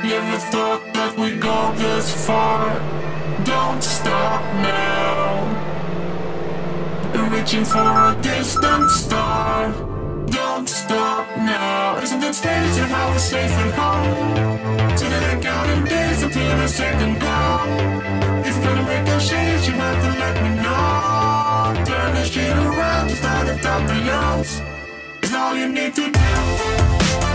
Never thought that we'd go this far. Don't stop now. Reaching for a distant star. Don't stop now. Isn't it strange how we're safe and home? So that I'm counting days until the second blow. If you're gonna make a change, you have to let me know. Turn this shit around, just out of top of the lungs. It's all you need to do.